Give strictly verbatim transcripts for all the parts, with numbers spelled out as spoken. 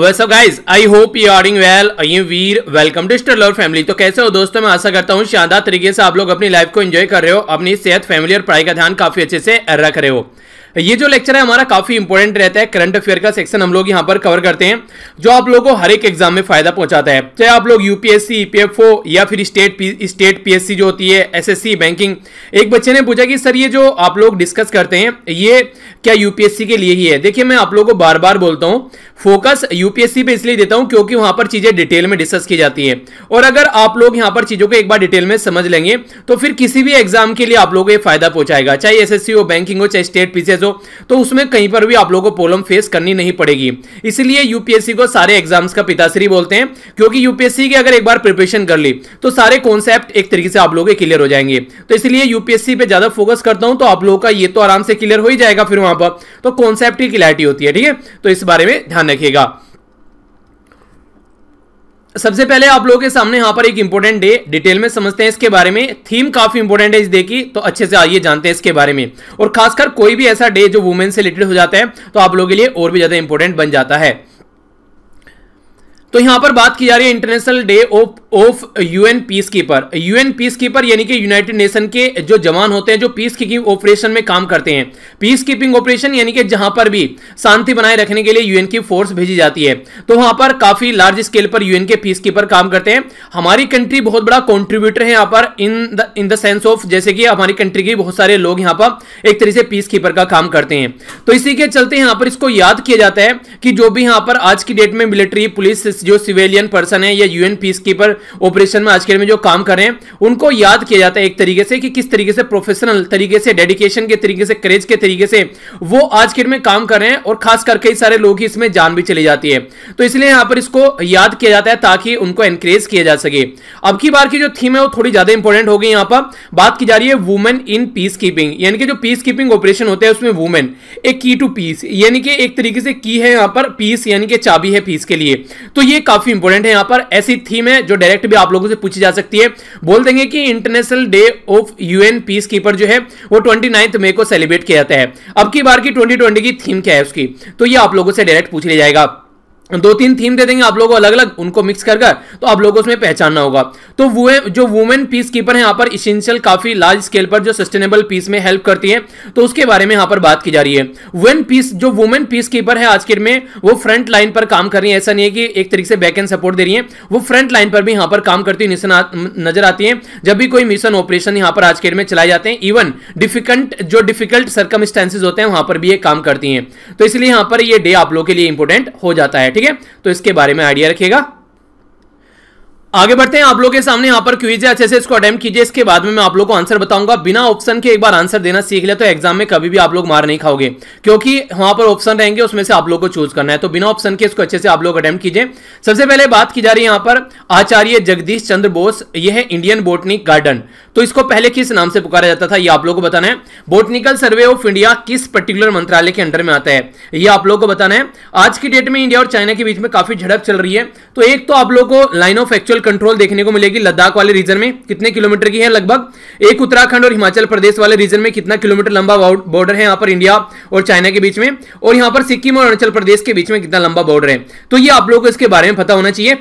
वैसे guys I hope you are doing well. I am Veer, welcome to study lover family. तो कैसे हो दोस्तों, मैं आशा करता हूँ शानदार तरीके से आप लोग अपनी लाइफ को एंजॉय कर रहे हो, अपनी सेहत फैमिली और पढ़ाई का ध्यान काफी अच्छे से रख रहे हो। ये जो लेक्चर है हमारा काफी इंपॉर्टेंट रहता है, करंट अफेयर का सेक्शन हम लोग यहाँ पर कवर करते हैं जो आप लोगों को हर एक एग्जाम में फायदा पहुंचाता है, चाहे आप लोग यूपीएससी, ईपीएफओ या फिर स्टेट स्टेट पीएससी जो होती है, एसएससी, बैंकिंग। एक बच्चे ने पूछा कि सर ये जो आप लोग डिस्कस करते हैं ये क्या यूपीएससी के लिए ही है। देखिए मैं आप लोगों को बार बार बोलता हूँ फोकस यूपीएससी पे इसलिए देता हूँ क्योंकि वहाँ पर चीजें डिटेल में डिस्कस की जाती है, और अगर आप लोग यहाँ पर चीजों को एक बार डिटेल में समझ लेंगे तो फिर किसी भी एग्जाम के लिए आप लोगों को ये फायदा पहुंचाएगा, चाहे एसएससी हो, बैंकिंग हो, चाहे स्टेट पीसीएस, तो उसमें कहीं पर भी आप लोगों को प्रॉब्लम फेस करनी नहीं पड़ेगी। इसलिए यूपीएससी को सारे एग्जाम्स का पिताश्री बोलते हैं क्योंकि यूपीएससी की अगर एक बार प्रिपरेशन कर ली तो सारे कॉन्सेप्ट एक तरीके से आप लोगों के क्लियर हो जाएंगे। तो इसलिए यूपीएससी पे ज्यादा फोकस करता हूं, तो आप लोगों का ये तो आराम से क्लियर हो ही जाएगा, फिर वहां पर तो कॉन्सेप्ट की क्लैरिटी होती है। ठीक है, तो इस बारे में ध्यान रखिएगा। सबसे पहले आप लोगों के सामने यहाँ पर एक इंपॉर्टेंट डे डिटेल में समझते हैं, इसके बारे में थीम काफी इंपॉर्टेंट है इस डे की, तो अच्छे से आइए जानते हैं इसके बारे में। और खासकर कोई भी ऐसा डे जो वुमेन से रिलेटेड हो जाता है तो आप लोगों के लिए और भी ज्यादा इंपॉर्टेंट बन जाता है। तो यहां पर बात की जा रही है international day of of UN piece keeper. UN piece keeper यानी कि यूनाइटेड नेशन के जो जवान होते हैं जो पीस कीपिंग ऑपरेशन में काम करते हैं। पीस कीपिंग ऑपरेशन यानी कि जहां पर भी शांति बनाए रखने के लिए यूएन की फोर्स भेजी जाती है, तो वहां पर काफी लार्ज स्केल पर यूएन के पीस कीपर काम करते हैं। हमारी कंट्री बहुत बड़ा कॉन्ट्रीब्यूटर है यहाँ पर in the in the sense of, जैसे कि हमारी कंट्री के बहुत सारे लोग यहाँ पर एक तरह से पीस कीपर का काम करते हैं। तो इसी के चलते यहाँ पर इसको याद किया जाता है कि जो भी यहाँ पर आज की डेट में मिलिट्री, पुलिस, जो सिविलियन पर्सन है या यूएन पीसकीपर ऑपरेशन में आज के में जो काम कर रहे हैं उनको याद किया जाता है एक तरीके से कि किस तरीके से प्रोफेशनल तरीके से, डेडिकेशन के तरीके से, करेज के तरीके से वो आज के में काम कर रहे हैं, और खास करके कई सारे लोग इसमें जान भी चली जाती है। तो इसलिए यहां पर इसको याद किया जाता है ताकि उनको एनकरेज किया जा सके। अब की बार की जो थीम है वो थोड़ी ज्यादा इंपॉर्टेंट हो गई। यहां पर बात की जा रही है वुमेन इन पीस कीपिंग, यानी कि जो पीस कीपिंग ऑपरेशन होते हैं उसमें वुमेन एक की टू पीस, यानी कि एक तरीके से की है यहां पर पीस, यानी कि चाबी है पीस के लिए। तो ये काफी इंपॉर्टेंट है, यहां पर ऐसी थीम है जो डायरेक्ट भी आप लोगों से पूछी जा सकती है। बोल देंगे कि international day of UN piece keeper जो है वो उनतीस मई को सेलिब्रेट किया जाता है। अब की बार की ट्वेंटी ट्वेंटी की थीम क्या है उसकी, तो ये आप लोगों से डायरेक्ट पूछ लिया जाएगा। दो तीन थीम दे देंगे आप लोगों को अलग अलग, उनको मिक्स कर कर तो आप लोगों को उसमें पहचानना होगा। तो वो जो वुमेन पीस कीपर है यहाँ पर इसेंशियल काफी लार्ज स्केल पर जो सस्टेनेबल पीस में हेल्प करती है, तो उसके बारे में यहाँ पर बात की जा रही है। वुमेन पीस जो वुमेन पीस कीपर है आज के में वो फ्रंट लाइन पर काम कर रही है, ऐसा नहीं है कि एक तरीके से बैक एंड सपोर्ट दे रही है, वो फ्रंट लाइन पर भी यहाँ पर काम करती हुई नजर आती है जब भी कोई मिशन ऑपरेशन यहाँ पर आज के में चलाए जाते हैं। इवन डिफिकल्ट जो डिफिकल्ट सर्कमस्टेंसेज होते हैं वहां पर भी ये काम करती है, तो इसलिए यहाँ पर ये डे आप लोगों के लिए इंपॉर्टेंट हो जाता है। ठीक है, तो इसके बारे में आइडिया रखिएगा। आगे बढ़ते हैं, आप लोगों के सामने यहाँ पर क्विज है, अच्छे से इसको अटेम्प्ट कीजिए, इसके बाद में मैं आप लोगों को आंसर बताऊंगा। बिना ऑप्शन के एक बार आंसर देना सीख ले तो एग्जाम में कभी भी आप लोग मार नहीं खाओगे, क्योंकि वहां पर ऑप्शन रहेंगे उसमें से आप लोगों को चूज करना है। तो बिना ऑप्शन के इसको अच्छे से आप लोग अटेम्प्ट कीजिए। सबसे पहले बात की जा रही है यहाँ पर आचार्य जगदीश चंद्र बोस, यह है इंडियन बोटनिक गार्डन, तो इसको पहले किस नाम से पुकारा जाता था यह आप लोगों को बताना है। बोटनिकल सर्वे ऑफ इंडिया किस पर्टिकुलर मंत्रालय के अंडर में आता है यह आप लोगों को बताना है। आज की डेट में इंडिया और चाइना के बीच में काफी झड़प चल रही है, तो एक तो आप लोगों को लाइन ऑफ एक्चुअल कंट्रोल देखने को मिलेगी लद्दाख वाले रीजन में कितने किलोमीटर की है लगभग, एक उत्तराखंड और हिमाचल प्रदेश वाले रीजन में कितना किलोमीटर लंबा बॉर्डर है यहाँ पर इंडिया और चाइना के बीच में, और यहाँ पर सिक्किम और अरुणाचल प्रदेश के बीच में कितना लंबा बॉर्डर है। तो ये आप लोगों को इसके बारे में पता होना चाहिए।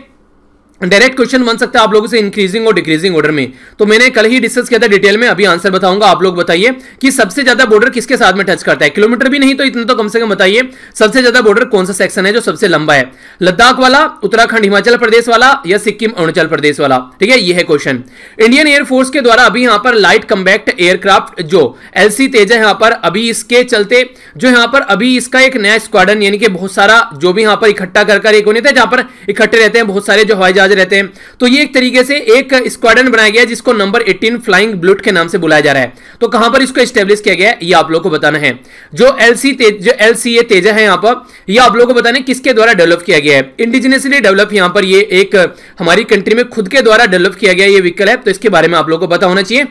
डायरेक्ट क्वेश्चन बन सकता है आप लोगों से इंक्रीजिंग और डिक्रीजिंग ऑर्डर में, तो मैंने कल ही डिस्कस किया था डिटेल में, अभी आंसर बताऊंगा। आप लोग बताइए कि सबसे ज्यादा बॉर्डर किसके साथ में टच करता है, किलोमीटर भी नहीं तो इतना तो कम से कम बताइए सबसे ज्यादा बॉर्डर कौन सा सेक्शन है जो सबसे लंबा है, लद्दाख वाला, उत्तराखंड हिमाचल प्रदेश वाला या सिक्किम अरुणाचल प्रदेश वाला। ठीक है, यह है क्वेश्चन। इंडियन एयरफोर्स के द्वारा अभी यहाँ पर लाइट कम्बैक्ट एयरक्राफ्ट जो एल सी तेज है यहाँ पर अभी इसके चलते जो यहाँ पर अभी इसका एक नया स्क्वाडन, यानी कि बहुत सारा जो भी यहाँ पर इकट्ठा कर एक होने थे जहां पर इकट्ठे रहते हैं बहुत सारे जो हवाई रहते हैं, तो ये एक तरीके से एक स्क्वाडन बनाया गया है जिसको नंबर अठारह फ्लाइंग ब्लूट के नाम से बुलाया जा रहा है। तो कहां पर इसको एस्टेब्लिश किया गया है ये आप लोगों को बताना है। जो एलसी जो एलसीए तेजा है यहां पर ये आप लोगों को बताना है किसके द्वारा डेवलप किया गया है, इंडिजिनियसली डेवलप यहां पर ये एक हमारी कंट्री में खुद के द्वारा डेवलप किया गया ये व्हीकल है, तो इसके बारे में आप लोगों को पता होना चाहिए।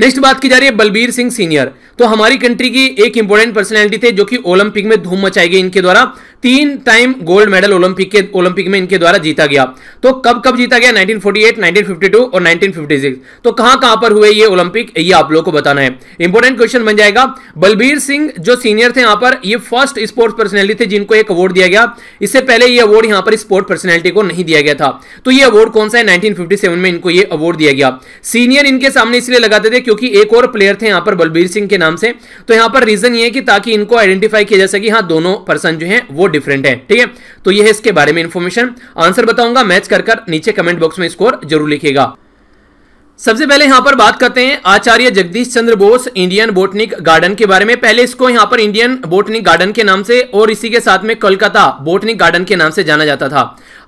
नेक्स्ट बात की जा रही है बलबीर सिंह सीनियर। तो हमारी कंट्री की एक इंपॉर्टेंट पर्सनैलिटी थे जो कि ओलंपिक में धूम मचाई गई इनके द्वारा। तीन टाइम गोल्ड मेडल ओलंपिक के ओलंपिक में इनके द्वारा जीता गया। तो कब कब जीता गया? Nineteen forty eight, nineteen fifty two और नाइनटीन फिफ्टी सिक्स। तो कहां कहां पर हुए ये ओलंपिक, ये आप लोगों को बताना है, इंपॉर्टेंट क्वेश्चन बन जाएगा। बलबीर सिंह जो सीनियर थे यहां पर, ये फर्स्ट स्पोर्ट्स पर्सनैलिटी थे जिनको एक अवार्ड दिया गया। इससे पहले ये अवार्ड यहां पर स्पोर्ट पर्सनैलिटी को नहीं दिया गया था। तो ये अवार्ड कौन सा है? नाइनटीन फिफ्टी सेवन में इनको ये अवार्ड दिया गया। सीनियर इनके सामने इसलिए लगाते थे क्योंकि एक और प्लेयर थे यहां पर बलबीर सिंह के नाम से। तो यहां पर रीजन ये है कि ताकि इनको आइडेंटिफाई किया जा सके हाँ दोनों पर्सन जो हैं वो डिफरेंट हैं। ठीक है, तो ये है इसके बारे में इंफॉर्मेशन। आंसर बताऊंगा, मैच कर कर नीचे कमेंट बॉक्स में स्कोर जरूर लिखेगा। सबसे पहले यहां पर बात करते हैं Acharya Jagdish Chandra Bose Indian botanic garden के बारे में। पहले इसको यहां पर इंडियन बोटनिक गार्डन के नाम से और इसी के साथ में कोलकाता बोटनिक गार्डन के नाम से जाना जाता था।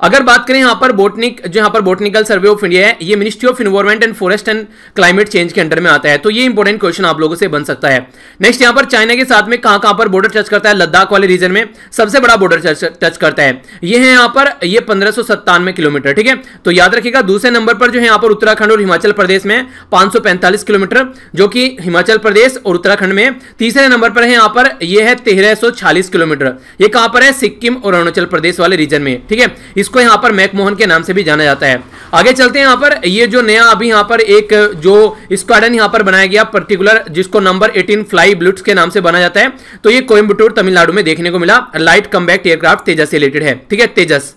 अगर बात करें यहाँ पर बोटनिक जो यहाँ पर बोटनिकल सर्वे ऑफ इंडिया है, ये ministry of environment and forest and climate change के अंडर में आता है। तो ये इंपॉर्टेंट क्वेश्चन आप लोगों से बन सकता है। नेक्स्ट, यहाँ पर चाइना के साथ में कहाँ कहाँ पर बॉर्डर टच करता है? लद्दाख वाले रीजन में सबसे बड़ा बॉर्डर टच करता है। ये है यहाँ पर, ये पंद्रह सौ सत्तानवे किलोमीटर। ठीक है, तो याद रखिएगा। दूसरे नंबर पर जो है यहाँ पर उत्तराखंड और हिमाचल प्रदेश में पांच सौ पैंतालीस किलोमीटर, जो कि हिमाचल प्रदेश और उत्तराखंड में। तीसरे नंबर पर है यहाँ पर, यह है तेरह सौ छियालीस किलोमीटर। ये कहाँ पर है? सिक्किम और अरुणाचल प्रदेश वाले रीजन में। ठीक है, इसको यहाँ पर मैकमोहन के नाम से भी जाना जाता है। आगे चलते हैं, यहाँ पर ये जो नया अभी यहाँ पर एक जो स्क्वाडन यहाँ पर बनाया गया पर्टिकुलर, जिसको नंबर अठारह फ्लाई ब्लूट्स के नाम से बना जाता है। तो ये कोयम्बटूर तमिलनाडु में देखने को मिला। लाइट कम्बैक्ट एयरक्राफ्ट तेजस से रिलेटेड है। ठीक है, तेजस।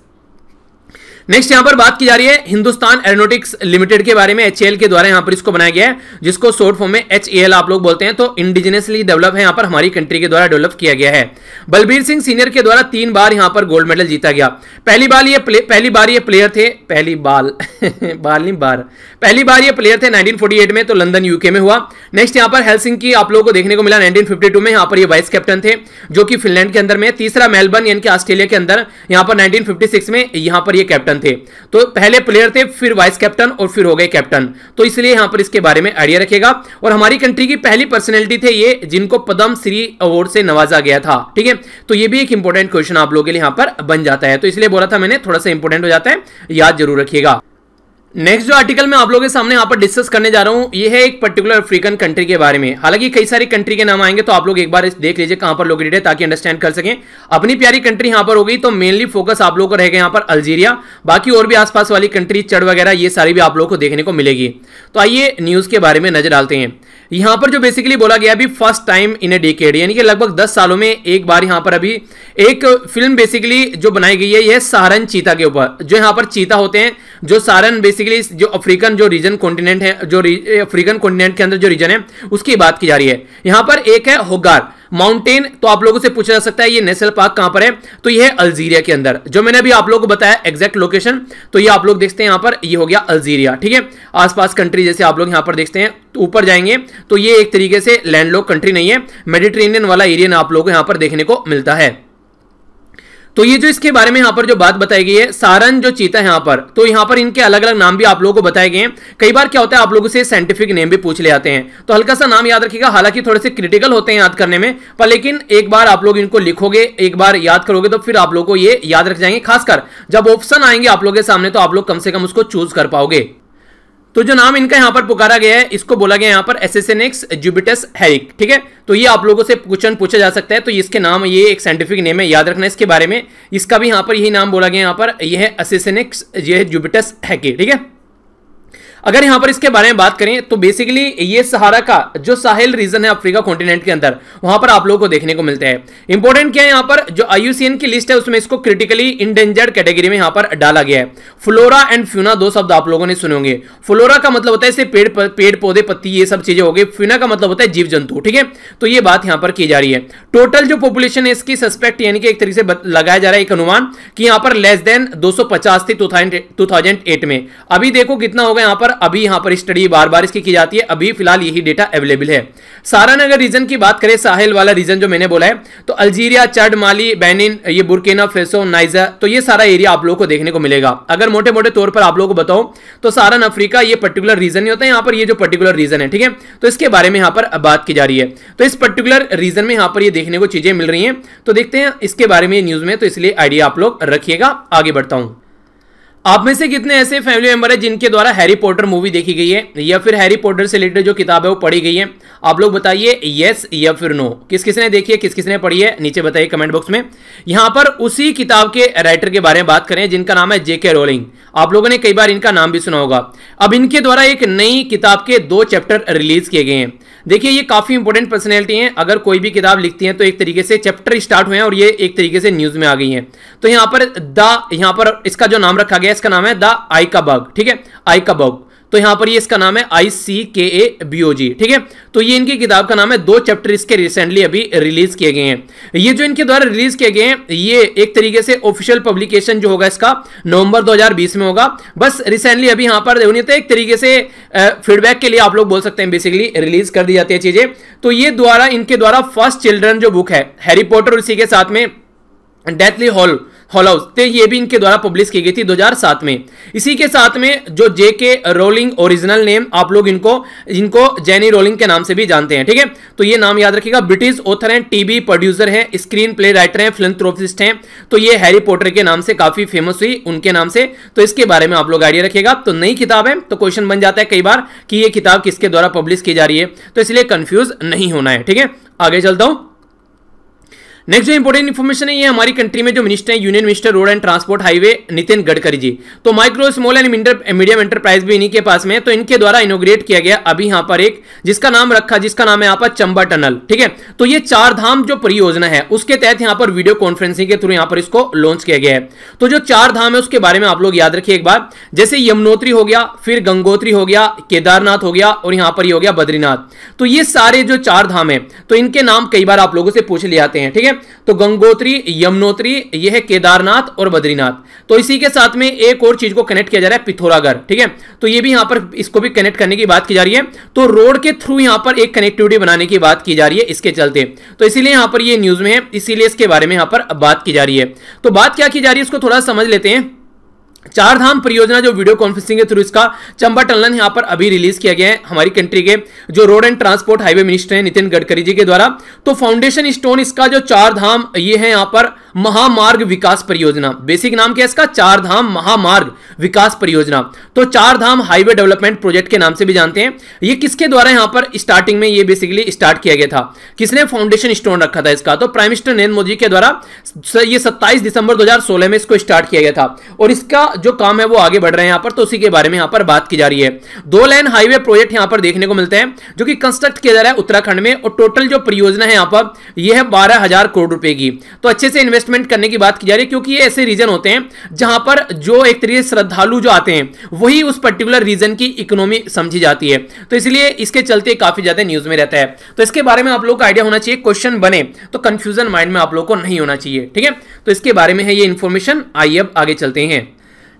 नेक्स्ट, यहाँ पर बात की जा रही है हिंदुस्तान एरोनॉटिक्स लिमिटेड के बारे में। एचएएल के द्वारा यहाँ पर इसको बनाया गया है, जिसको शॉर्ट फॉर्म में एचएएल आप लोग बोलते हैं। तो इंडिजिनियसली डेवलप है, यहाँ पर हमारी कंट्री के द्वारा डेवलप किया गया है। बलबीर सिंह सीनियर के द्वारा तीन बार यहाँ पर गोल्ड मेडल जीता गया। पहली बार ये पहली बार ये प्लेयर थे पहली बार बार नहीं बार पहली बार ये प्लेयर थे नाइनटीन फोर्टी एट में, तो लंदन यूके में हुआ। नेक्स्ट, यहाँ पर हेलसिंकी आप लोगों को देखने को मिला नाइनटीन फिफ्टी टू में। यहाँ पर ये वाइस कैप्टन थे जो कि फिनलैंड के अंदर में। तीसरा मेलबर्न यानी कि ऑस्ट्रेलिया के अंदर, यहाँ पर नाइनटीन फिफ्टी सिक्स में यहाँ पर ये कैप्टन थे। तो पहले प्लेयर थे, फिर वाइस कैप्टन और फिर हो गए कैप्टन। तो इसलिए यहां पर इसके बारे में आइडिया रखेगा। और हमारी कंट्री की पहली पर्सनैलिटी थे ये, जिनको पद्म श्री अवार्ड से नवाजा गया था। ठीक है, तो ये भी एक इंपॉर्टेंट क्वेश्चन आप लोगों के लिए यहां पर बन जाता है। तो इसलिए बोला था मैंने, थोड़ा सा इंपॉर्टेंट हो जाता है, याद जरूर रखिएगा। नेक्स्ट जो आर्टिकल मैं आप लोगों के सामने यहाँ पर डिस्कस करने जा रहा हूँ, ये है एक पर्टिकुलर अफ्रीकन कंट्री के बारे में। हालांकि कई सारी कंट्री के नाम आएंगे, तो आप लोग एक बार देख लीजिए कहाँ पर लोकेटेड है, ताकि अंडरस्टैंड कर सकें। अपनी प्यारी कंट्री यहाँ पर हो गई, तो मेनली फोकस आप लोगों को रहेगा यहाँ पर अल्जीरिया। बाकी और भी आसपास वाली कंट्री, चड वगैरह, ये सारी भी आप लोगों को देखने को मिलेगी। तो आइए न्यूज़ के बारे में नजर डालते हैं। यहाँ पर जो बेसिकली बोला गया अभी, first time in a decade, यानी कि लगभग दस सालों में एक बार यहाँ पर अभी एक फिल्म बेसिकली जो बनाई गई है, यह सारन चीता के ऊपर। जो यहाँ पर चीता होते हैं, जो सारन बेसिकली जो अफ्रीकन जो रीजन कॉन्टिनेंट है, जो अफ्रीकन कॉन्टिनेंट के अंदर जो रीजन है, उसकी बात की जा रही है। यहां पर एक है होगार माउंटेन। तो आप लोगों से पूछा जा सकता है ये नेशनल पार्क कहां पर है? तो ये है अल्जीरिया के अंदर, जो मैंने अभी आप लोगों को बताया एग्जैक्ट लोकेशन। तो ये आप लोग देखते हैं यहां पर, ये हो गया अल्जीरिया। ठीक है, आसपास कंट्री जैसे आप लोग यहां पर देखते हैं, ऊपर तो जाएंगे तो ये एक तरीके से लैंडलॉक कंट्री नहीं है, मेडिटेरेनियन वाला एरिया आप लोग यहां पर देखने को मिलता है। तो ये जो इसके बारे में यहाँ पर जो बात बताई गई है, सारन जो चीता है यहाँ पर, तो यहाँ पर इनके अलग अलग नाम भी आप लोगों को बताए गए हैं। कई बार क्या होता है, आप लोगों से साइंटिफिक नेम भी पूछ ले आते हैं, तो हल्का सा नाम याद रखिएगा। हालांकि थोड़े से क्रिटिकल होते हैं याद करने में, पर लेकिन एक बार आप लोग इनको लिखोगे, एक बार याद करोगे, तो फिर आप लोग को ये याद रख जाएंगे। खासकर जब ऑप्शन आएंगे आप लोगों के सामने, तो आप लोग कम से कम उसको चूज कर पाओगे। तो जो नाम इनका यहाँ पर पुकारा गया है, इसको बोला गया यहाँ पर एसिसोनिक्स जुबाटस हेक्की। ठीक है, तो ये आप लोगों से क्वेश्चन पूछा जा सकता है। तो इसके नाम, ये एक साइंटिफिक नेम है, याद रखना इसके बारे में। इसका भी यहाँ पर यही नाम बोला गया यहाँ पर, यह है एसिसोनिक्स ये जुबाटस हेक्की। ठीक है, अगर यहाँ पर इसके बारे में बात करें, तो बेसिकली ये सहारा का जो साहिल रीजन है अफ्रीका कॉन्टिनेंट के अंदर, वहां पर आप लोगों को देखने को मिलता है। इंपॉर्टेंट क्या है, यहाँ पर जो आई यू सी एन की लिस्ट है, उसमें इसको क्रिटिकली इंडेंजर्ड कैटेगरी में यहाँ पर डाला गया है। फ्लोरा एंड फ्यूना दो शब्द आप लोगों ने सुने होंगे। फ्लोरा का मतलब होता है इससे पेड़ पेड़ पौधे, पत्ती, ये सब चीजें हो गई। फ्यूना का मतलब होता है जीव जंतु। ठीक है, तो ये बात यहाँ पर की जा रही है। टोटल जो पॉपुलेशन है इसकी सस्पेक्ट, यानी कि एक तरीके से लगाया जा रहा है एक अनुमान कि यहाँ पर लेस देन दो सौ पचास थी टू थाउजेंड एट में। अभी देखो कितना होगा यहाँ पर। अभी यहां पर स्टडी बार बार इसकी की जाती है, अभी फिलहाल यही डेटा अवेलेबल है। सारन अगर रीजन की बात करें, साहिल वाला रीजन जो मैंने बोला है, तो अल्जीरिया, चड, माली, बेनिन, ये बुर्किना फेसो, नाइजर, तो ये सारा एरिया आप लोगों को देखने को मिलेगा। अगर मोटे मोटे तौर पर आप लोगों को बताऊं, तो सारन अफ्रीका ये पर्टिकुलर रीजन नहीं होता है, यहां पर ये जो पर्टिकुलर रीजन है। ठीक है, तो इसके बारे में यहां पर बात की जा रही है। तो इस पर्टिकुलर रीजन में यहां पर ये देखने को चीजें मिल रही हैं। तो देखते हैं इसके बारे में न्यूज में, तो इसलिए आइडिया आप लोग रखिएगा। आगे बढ़ता हूं। आप में से कितने ऐसे फैमिली मेंबर हैं जिनके द्वारा हैरी पॉटर मूवी देखी गई है या फिर हैरी पॉटर से रिलेटेड जो किताब है वो पढ़ी गई है? आप लोग बताइए यस या फिर नो। किस किसने देखी है, किस किसने पढ़ी है, नीचे बताइए कमेंट बॉक्स में। यहाँ पर उसी किताब के राइटर के बारे में बात करें जिनका नाम है जे के रोलिंग। आप लोगों ने कई बार इनका नाम भी सुना होगा। अब इनके द्वारा एक नई किताब के दो चैप्टर रिलीज किए गए हैं। देखिए ये काफ़ी इंपॉर्टेंट पर्सनैलिटी हैं, अगर कोई भी किताब लिखती हैं तो एक तरीके से चैप्टर स्टार्ट हुए हैं और ये एक तरीके से न्यूज़ में आ गई हैं। तो यहाँ पर द यहाँ पर इसका जो नाम रखा गया इसका नाम है द आइकाबॉग, ठीक है आइकाबॉग। तो यहाँ पर ये इसका नाम है आई सी के ए बी ओ जी, ठीक है। तो ये इनकी किताब का नाम है। दो चैप्टर इसके रिसेंटली अभी रिलीज किए गए हैं। ये जो इनके द्वारा रिलीज किए गए हैं ये एक तरीके से ऑफिशियल पब्लिकेशन जो होगा इसका नवंबर दो हज़ार बीस में होगा। बस रिसेंटली अभी यहाँ पर एक तरीके से फीडबैक के लिए आप लोग बोल सकते हैं बेसिकली रिलीज कर दी जाती है चीजें। तो ये द्वारा इनके द्वारा फर्स्ट चिल्ड्रन जो बुक है हैरी पॉटर और इसी के साथ में डेथली हॉल हॉलहाउस तो ये भी इनके द्वारा पब्लिश की गई थी दो हज़ार सात में। इसी के साथ में जो जे के रोलिंग ओरिजिनल नेम आप लोग इनको इनको जेनी रोलिंग के नाम से भी जानते हैं, ठीक है। तो ये नाम याद रखिएगा। ब्रिटिश ऑथर हैं, टीवी प्रोड्यूसर हैं, स्क्रीन प्ले राइटर हैं, फिलंथ्रोपिस्ट हैं। तो ये हैरी पॉटर के नाम से काफ़ी फेमस हुई उनके नाम से। तो इसके बारे में आप लोग आइडिया रखिएगा। तो नई किताब है तो क्वेश्चन बन जाता है कई बार कि ये किताब किसके द्वारा पब्लिश की जा रही है, तो इसलिए कन्फ्यूज़ नहीं होना है, ठीक है। आगे चलता हूँ। नेक्स्ट जो इंपॉर्टेंट इन्फॉर्मेशन है ये हमारी कंट्री में जो मिनिस्टर है union minister road and transport highway Nitin Gadkari ji. तो micro small and medium enterprise भी इन्हीं के पास में है। तो इनके द्वारा इनोग्रेट किया गया अभी यहाँ पर एक जिसका नाम रखा जिसका नाम है यहाँ पर चंबा टनल, ठीक है। तो ये चार धाम जो परियोजना है उसके तहत यहाँ पर वीडियो कॉन्फ्रेंसिंग के थ्रू यहाँ पर इसको लॉन्च किया गया है। तो जो चार धाम है उसके बारे में आप लोग याद रखिए एक बार, जैसे यमुनोत्री हो गया, फिर गंगोत्री हो गया, केदारनाथ हो गया और यहाँ पर ये हो गया बद्रीनाथ। तो ये सारे जो चार धाम है तो इनके नाम कई बार आप लोगों से पूछ लिए जाते हैं, ठीक है। तो गंगोत्री, यमुनोत्री, यह है केदारनाथ और बद्रीनाथ। तो इसी के साथ में एक और चीज को कनेक्ट किया जा रहा है पिथौरागढ़, ठीक है। तो ये भी यहां पर इसको भी कनेक्ट करने की बात की जा रही है। तो रोड के थ्रू यहां पर एक कनेक्टिविटी बनाने की बात की जा रही है इसके चलते। तो इसीलिए यहां पर ये न्यूज में है, इसीलिए इसके बारे में यहां पर बात की जा रही है। तो बात क्या की जा रही है इसको थोड़ा समझ लेते हैं। चार धाम परियोजना जो वीडियो कॉन्फ्रेंसिंग के थ्रू इसका चंबा टनल यहाँ पर अभी रिलीज किया गया है हमारी कंट्री के जो road and transport highway minister हैं नितिन गडकरी जी के द्वारा। तो फाउंडेशन स्टोन इसका जो चार धाम ये है यहाँ पर महामार्ग विकास परियोजना। बेसिक नाम क्या है इसका? चार धाम महामार्ग विकास परियोजना। तो चार धाम हाईवे डेवलपमेंट प्रोजेक्ट के नाम से भी जानते हैं। ये किसके द्वारा यहाँ पर स्टार्टिंग में ये बेसिकली स्टार्ट किया गया था, किसने फाउंडेशन स्टोन रखा था इसका? तो प्राइम मिनिस्टर नरेंद्र मोदी के द्वारा ये सत्ताईस दिसंबर दो हजार सोलह में इसको स्टार्ट किया गया था और इसका जो काम है वो आगे बढ़ रहे हैं यहाँ पर। तो उसी के बारे में यहाँ पर बात की जा रही है। दो लेन हाईवे प्रोजेक्ट यहाँ पर देखने को मिलते हैं जो कि कंस्ट्रक्ट किया जा रहा है उत्तराखंड में और टोटल जो परियोजना है यहाँ पर यह है बारह हजार करोड़ रुपए की। तो अच्छे से इन्वेस्टमेंट करने की बात की जा रही है क्योंकि ये ऐसे रीजन होते हैं जहां पर जो एक तरीके से श्रद्धालु जो आते हैं वही उस पर्टिकुलर रीजन की इकोनॉमी समझी जाती है। तो इसलिए इसके चलते काफी ज्यादा न्यूज में रहता है। तो इसके बारे में आप लोग का आइडिया होना चाहिए, क्वेश्चन बने तो कंफ्यूजन माइंड में आप लोग को नहीं होना चाहिए, ठीक है। तो इसके बारे में है ये इन्फॉर्मेशन। आइए अब आगे चलते हैं।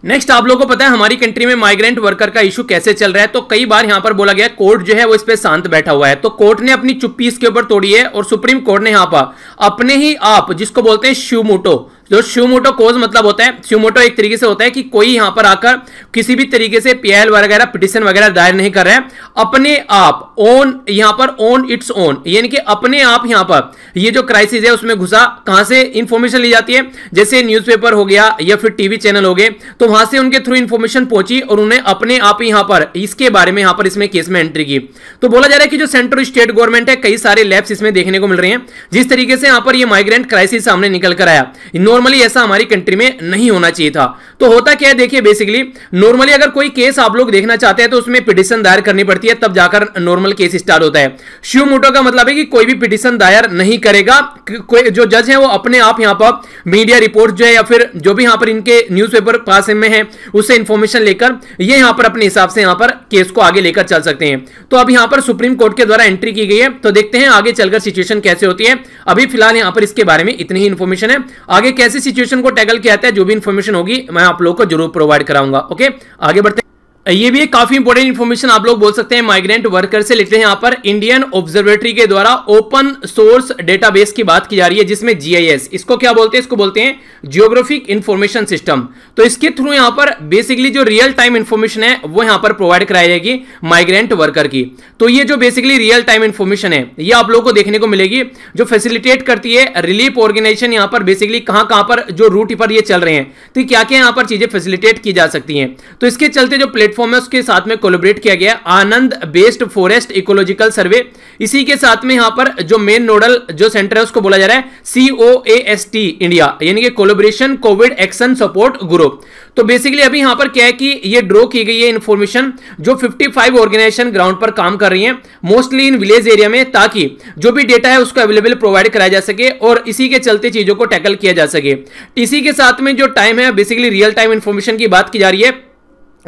नेक्स्ट आप लोगों को पता है हमारी कंट्री में माइग्रेंट वर्कर का इशू कैसे चल रहा है। तो कई बार यहां पर बोला गया कोर्ट जो है वो इस पे शांत बैठा हुआ है। तो कोर्ट ने अपनी चुप्पी इसके ऊपर तोड़ी है और सुप्रीम कोर्ट ने यहां पर अपने ही आप जिसको बोलते हैं शिवमोटो, जो शिवमोटो कोज मतलब होता है, शिवमोटो एक तरीके से होता है कि कोई यहाँ पर आकर किसी भी तरीके से पीएल वगैरह पिटिशन वगैरह दायर नहीं कर रहा है, अपने आप ओन यहाँ पर ओन इट्स ओन यानी कि अपने आप यहाँ पर ये यह जो क्राइसिस है उसमें घुसा। कहाँ से इन्फॉर्मेशन ली जाती है? जैसे न्यूज़पेपर हो गया या फिर टीवी चैनल हो गए, तो वहां से उनके थ्रू इन्फॉर्मेशन पहुंची और उन्हें अपने आप ही यहाँ पर इसके बारे में यहाँ पर इसमें केस में एंट्री की। तो बोला जा रहा है कि जो सेंट्रल स्टेट गवर्नमेंट है कई सारे लैब्स इसमें देखने को मिल रहे हैं जिस तरीके से यहाँ पर ये माइग्रेंट क्राइसिस सामने निकल कर आया। नॉर्मली ऐसा हमारी कंट्री में नहीं होना चाहिए था। तो होता क्या है देखिए, बेसिकली नॉर्मली अगर कोई केस आप लोग देखना चाहते हैं तो उसमें पिटिशन दायर करनी पड़ती है तब जाकर नॉर्मल केस स्टार्ट होता है। शिवमोटो का मतलब है कि कोई भी पिटिशन दायर नहीं करेगा, कोई जो जज है वो अपने आप यहाँ पर मीडिया रिपोर्ट जो है या फिर जो भी यहाँ पर इनके न्यूज़पेपर पास में है उससे इंफॉर्मेशन लेकर ये यहाँ पर अपने हिसाब से यहाँ पर केस को आगे लेकर चल सकते हैं। तो अब यहाँ पर सुप्रीम कोर्ट के द्वारा एंट्री की गई है। तो देखते हैं आगे चलकर सिचुएशन कैसे होती है। अभी फिलहाल यहाँ पर इसके बारे में इतनी ही इन्फॉर्मेशन है। आगे कैसी सिचुएशन को टैकल किया जाता है जो भी इन्फॉर्मेशन होगी मैं आप लोगों को जरूर प्रोवाइड कराऊंगा। ओके आगे बढ़ते हैं। ये भी एक काफी इंपॉर्टेंट इन्फॉर्मेशन आप लोग बोल सकते हैं माइग्रेंट वर्कर से। लिखते हैं यहाँ पर इंडियन ऑब्जर्वेटरी के द्वारा ओपन सोर्स डेटाबेस की बात की जा रही है, जिसमें जीआईएस, इसको क्या बोलते हैं, इसको बोलते हैं जियोग्राफिक इंफॉर्मेशन सिस्टम। तो इसके थ्रू यहाँ पर बेसिकली जो रियल टाइम इन्फॉर्मेशन है वो यहाँ पर प्रोवाइड कराई जाएगी माइग्रेंट वर्कर की। तो ये जो बेसिकली रियल टाइम इन्फॉर्मेशन है ये आप लोगों को देखने को मिलेगी, जो फैसिलिटेट करती है रिलीफ ऑर्गेनाइजेशन यहाँ पर बेसिकली कहाँ कहाँ पर जो रूट पर ये चल रहे हैं, तो क्या क्या यहाँ पर चीजें फैसिलिटेट की जा सकती हैं। तो इसके चलते जो प्लेटफॉर्म फॉर्म है उसके साथ में कोलैबोरेट किया गया Anand based forest ecological survey, इसी के साथ में यहां पर जो मेन नोडल जो सेंटर है उसको बोला जा रहा है सीओएएसटी इंडिया, यानी कि collaboration covid action support group. तो बेसिकली अभी यहां पर क्या है कि ये ड्रॉ की गई है इंफॉर्मेशन जो पचपन ऑर्गेनाइजेशन ग्राउंड पर काम कर रही है मोस्टली इन विलेज एरिया में, ताकि जो भी डेटा है उसको अवेलेबल प्रोवाइड कराया जा सके और इसी के चलते चीजों को टैकल किया जा सके। इसी के साथ में जो टाइम है बेसिकली रियल टाइम इंफॉर्मेशन की बात की जा रही है,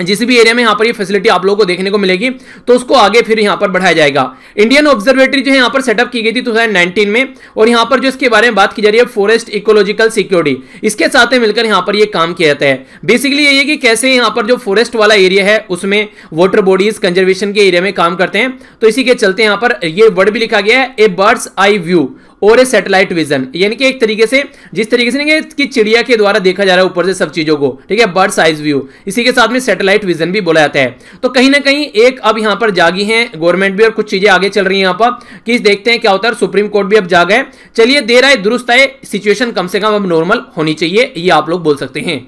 जिस भी एरिया में यहाँ पर ये फैसिलिटी आप लोगों को देखने को मिलेगी तो उसको आगे फिर यहाँ पर बढ़ाया जाएगा। इंडियन ऑब्जर्वेटरी जो है यहाँ पर सेटअप की गई थी दो हज़ार उन्नीस में, और यहाँ पर जो इसके बारे में बात की जा रही है फॉरेस्ट इकोलॉजिकल सिक्योरिटी, इसके साथ ही मिलकर यहाँ पर ये काम किया जाता है। बेसिकली ये है कि कैसे यहाँ पर जो फॉरेस्ट वाला एरिया है उसमें वाटर बॉडीज कंजर्वेशन के एरिया में काम करते हैं। तो इसी के चलते यहाँ पर ये वर्ड भी लिखा गया है ए बर्ड्स आई व्यू और ए सैटेलाइट विजन, यानी कि एक तरीके से जिस तरीके से कि चिड़िया के द्वारा देखा जा रहा है ऊपर से सब चीजों को, ठीक है, बर्ड्स आई व्यू, इसी के साथ में सैटेलाइट विजन भी बोला जाता है। तो कहीं ना कहीं एक अब यहां पर जागी है गवर्नमेंट भी और कुछ चीजें आगे चल रही है यहाँ पर कि देखते हैं क्या होता है। सुप्रीम कोर्ट भी अब जाग है, चलिए देर आए दुरुस्त आए, सिचुएशन कम से कम अब नॉर्मल होनी चाहिए, ये आप लोग बोल सकते हैं।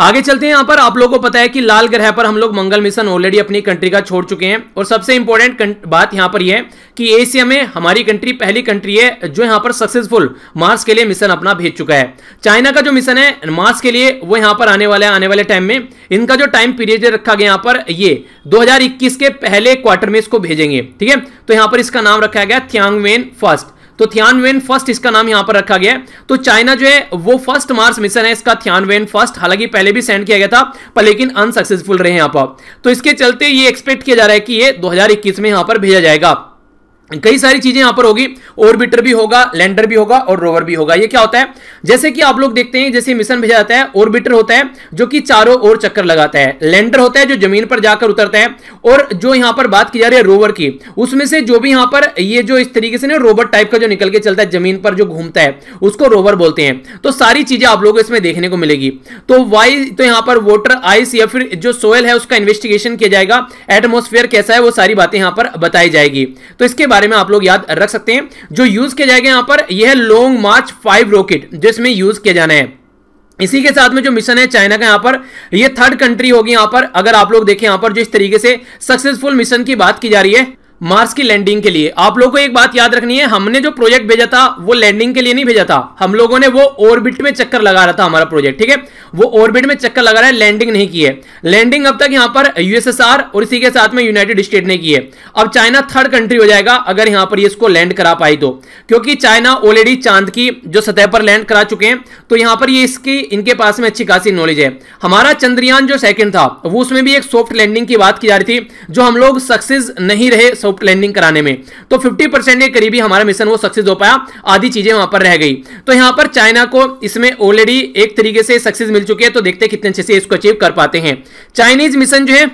आगे चलते हैं, यहाँ पर आप लोगों को पता है कि लाल ग्रह पर हम लोग मंगल मिशन ऑलरेडी अपनी कंट्री का छोड़ चुके हैं, और सबसे इंपॉर्टेंट बात यहाँ पर यह है कि एशिया में हमारी कंट्री पहली कंट्री है जो यहाँ पर सक्सेसफुल मार्स के लिए मिशन अपना भेज चुका है। चाइना का जो मिशन है मार्स के लिए वो यहाँ पर आने वाला है आने वाले टाइम में, इनका जो टाइम पीरियड रखा गया यहाँ पर ये दो हजार इक्कीस के पहले क्वार्टर में इसको भेजेंगे, ठीक है। तो यहाँ पर इसका नाम रखा गया थियांगवेन फर्स्ट, तो थियानवेन फर्स्ट इसका नाम यहां पर रखा गया है। तो चाइना जो है वो फर्स्ट मार्स मिशन है इसका थियानवेन फर्स्ट, हालांकि पहले भी सेंड किया गया था पर लेकिन अनसक्सेसफुल रहे यहां पर। तो इसके चलते ये एक्सपेक्ट किया जा रहा है कि ये दो हज़ार इक्कीस में यहां पर भेजा जाएगा। कई सारी चीजें यहां पर होगी, ऑर्बिटर भी होगा, लैंडर भी होगा और रोवर भी होगा। ये क्या होता है, जैसे कि आप लोग देखते हैं जैसे मिशन भेजा जाता है, ऑर्बिटर होता है जो कि चारों ओर चक्कर लगाता है, लैंडर होता है जो जमीन पर जाकर उतरता है, और जो यहां पर बात की जा रही है रोवर की, उसमें से जो भी यहां पर ये जो इस तरीके से ना रोवर टाइप का जो निकल के चलता है जमीन पर जो घूमता है उसको रोवर बोलते हैं। तो सारी चीजें आप लोगों को इसमें देखने को मिलेगी। तो वाई तो यहां पर वाटर आइस या फिर जो सोयल है उसका इन्वेस्टिगेशन किया जाएगा, एटमोस्फेयर कैसा है वो सारी बातें यहां पर बताई जाएगी। तो इसके में आप लोग याद रख सकते हैं। जो यूज किया जाएगा यहां पर यह है लॉन्ग मार्च फाइव रॉकेट जिसमें यूज किया जाना है। इसी के साथ में जो मिशन है चाइना का यहाँ पर यह थर्ड कंट्री होगी यहाँ पर, अगर आप लोग देखें यहाँ पर जो इस तरीके से सक्सेसफुल मिशन की बात की जा रही है मार्स की लैंडिंग के लिए। आप लोगों को एक बात याद रखनी है, हमने जो प्रोजेक्ट भेजा था वो लैंडिंग के लिए नहीं भेजा था, हम लोगों ने वो ऑर्बिट में चक्कर लगा रहा था हमारा प्रोजेक्ट, ठीक है, वो ऑर्बिट में चक्कर लगा रहा है, लैंडिंग नहीं की है। लैंडिंग अब तक यहां पर यूएसएसआर और इसी के साथ में यूनाइटेड स्टेट ने की है। अब चाइना थर्ड कंट्री हो जाएगा अगर यहां पर इसको लैंड करा पाई तो, क्योंकि चाइना ऑलरेडी चांद की जो सतह पर लैंड करा चुके हैं, तो यहां पर ये इसकी इनके पास में अच्छी खासी नॉलेज है। हमारा चंद्रयान जो सेकंड था वो उसमें भी एक सॉफ्ट लैंडिंग की बात की जा रही थी जो हम लोग सक्सेस नहीं रहे सॉफ्ट लैंडिंग कराने में, तो पचास परसेंट के करीबी हमारा मिशन वो सक्सेस हो पाया, आधी चीजें वहां पर रह गई। तो यहां पर चाइना को इसमें ऑलरेडी एक तरीके से सक्सेस मिल चुकी है, तो देखते हैं कितने अच्छे से इसको अचीव कर पाते हैं। चाइनीज मिशन जो है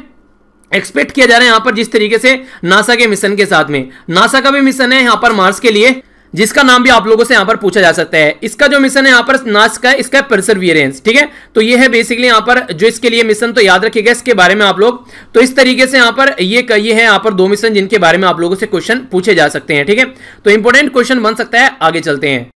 एक्सपेक्ट किया जा रहा है यहां पर जिस तरीके से नासा के मिशन के साथ में, नासा का भी मिशन है यहां पर मार्स के लिए जिसका नाम भी आप लोगों से यहां पर पूछा जा सकता है। इसका जो मिशन है यहां पर नास का, इसका परसेवरेंस, ठीक है। तो ये है बेसिकली यहां पर जो इसके लिए मिशन, तो याद रखिएगा इसके बारे में आप लोग। तो इस तरीके से यहां पर ये कहिए है यहां पर दो मिशन जिनके बारे में आप लोगों से क्वेश्चन पूछे जा सकते हैं, ठीक है, तो इंपॉर्टेंट क्वेश्चन बन सकता है। आगे चलते हैं।